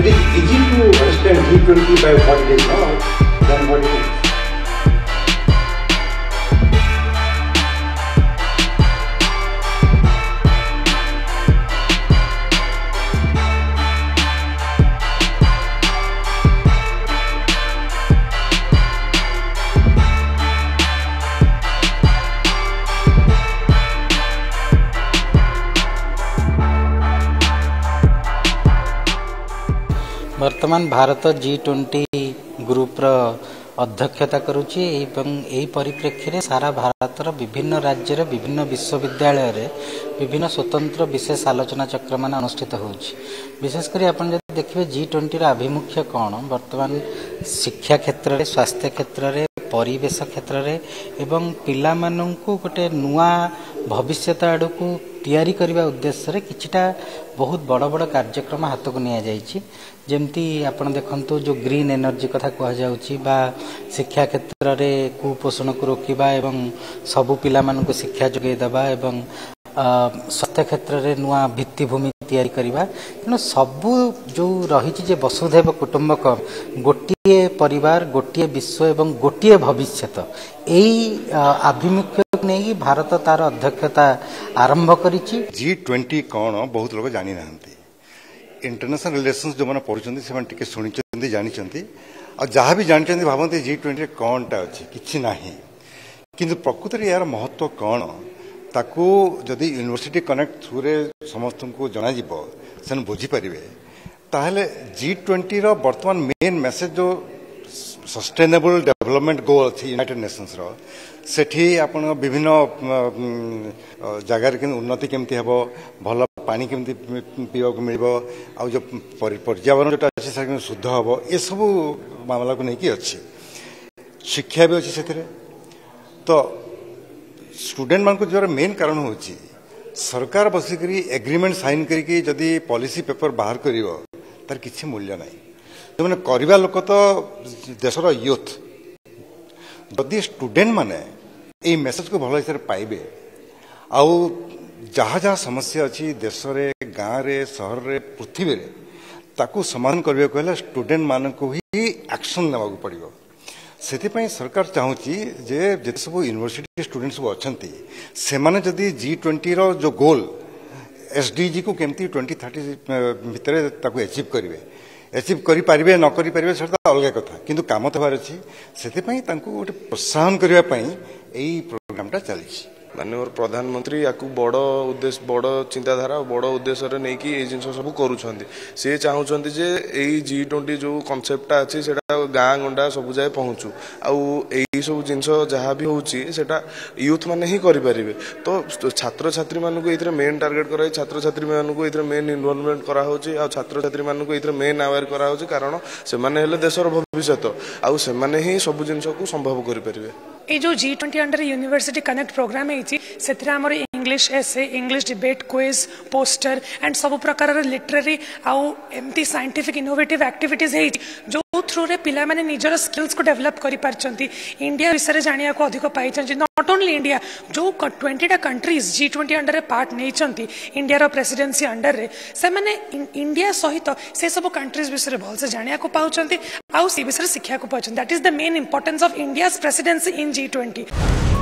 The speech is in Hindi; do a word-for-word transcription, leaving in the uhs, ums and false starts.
It is easy to understand G twenty by what it is now than what it is. वर्तमान भारत जी ट्वेंटी ग्रुप अध्यक्षता करुच्ची एवं यही परिप्रेक्षी में सारा भारतर विभिन्न राज्य विभिन्न विश्वविद्यालय रे विभिन्न स्वतंत्र विशेष आलोचना चक्र मान अनुष्ठित होउची। विशेषकर आपण जब देखिए जी ट्वेंटी आभिमुख्य कौन वर्तमान शिक्षा क्षेत्र रे स्वास्थ्य क्षेत्र रे परिवेश क्षेत्र रे एवं पिला माननकु गोटे नुआ भविष्यत आड़क तैयारी करने उद्देश्य रे किछिटा बहुत बड़ बड़ कार्यक्रम हाथ को निया जायछि। जेमती आपण देखंतु जो ग्रीन एनर्जी कथा कह जाउछि बा शिक्षा क्षेत्र रे कुपोषण को रोकिबा एवं सबु पिला माननकु शिक्षा जोगे दबा एवं स्वास्थ्य क्षेत्र रे नुआ भित्तिभूमि तैयारी करवा तेना सबू जो रही जे वसुधैव कुटुम्बकम गोटे परिवार गोटे विश्व एवं गोटे भविष्यत यही आभिमुख्य नहीं भारत तार अध्यक्षता आरंभ करिछि। जी ट्वेंटी कौन बहुत लोग जानी ना इंटरनेशनल रिलेशंस जो मैंने पढ़ुं से शुणी जानी और जहाँ भी जानी भावते जी ट्वेंटी कौनटा अच्छे किसी ना कि प्रकृत यार महत्व कौन ताकू जदि यूनिवर्सिटी कनेक्ट थ्रू रे समस्त को जना से बुझीपारे ताहले जी ट्वेंटी रो वर्तमान मेन मैसेज जो सस्टेनेबल डेवलपमेंट गोल अच्छी यूनाइटेड नेशंस रो सेठी आपण विभिन्न जगार उन्नति केमती हेब भल पानी केमती पीवा को मिलिबो आ जो पर्यावरण जोटा अछि से शुद्ध हेब ए सब मामला को नेकी अछि शिक्षा भी अछि सेथरे तो स्टूडेंट मान को जो मेन कारण हो सरकार बसिक एग्रीमेंट साइन करके जदि पॉलिसी पेपर बाहर कर तार किसी मूल्य ना जो मैंने करवा लोक तो देशर यूथ जदि स्टूडेंट मैंने ये मेसेज को भल हिसाब से पाइबे आउ जहाँ जहाँ समस्या अच्छी देश गाँव रे सहर रे पृथ्वी रे ताकू समाधान करने को है स्टूडेंट मान को ही एक्शन नेवाकू पड़ो से सरकार चाहूँगी जे जे सब यूनिवर्सिटी स्टूडेंट सब अच्छा से माने जदि जी ट्वेंटी रो जो गोल एसडीजी को केमती ट्वेंटी थर्टी भितर एचिव करेंगे एचिव करें न करें से अलग कथा किंतु काम थवार अच्छी से गोटे प्रोत्साहन करने यही प्रोग्रामटा चली माननीय प्रधानमंत्री या बड़ उद्देश्य बड़ चिंताधारा बड़ उद्देश्य नहीं कि जिन सब कर चाहते जे यही जी ट्वेंटी जो कनसेप्टा अच्छी से गाँ गंडा सब जाए पहुँचू आई सब जिन जहाँ भी होटा यूथ मैंने ही करें तो छात्र छात्री मान ये मेन टार्गेट कराई छात्र छात्री मान ये मेन इनवल्वमेंट कराई आ छात्र छात्री मान ये मेन आवेयर कराई कारण से देशर भविष्य आने ही सब जिन संभव करें। ये जो G twenty under university connect program होमर English essay English debate quiz poster and सब प्रकार लिटरेरी आउ एमती साइंटिफिक इनोवेटिव एक्टिविटीज है जो थ्रू रे पिला माने निजर स्किल्स को डेवलप करि पारचंती इंडिया विषय रे जानिया को अधिक पाइचंती नॉट ओनली इंडिया जो ट्वेंटी टा कंट्रीज जी ट्वेंटी अंडर रे पार्ट नेइचंती इंडिया रो प्रेसिडेंसी अंडर रे से माने इंडिया सहित से सब कंट्रीज विषय रे भल से जानिया को पाउचंती आ से विषय शिक्षा को पाउचंती that is the main importance of India's presidency in G twenty.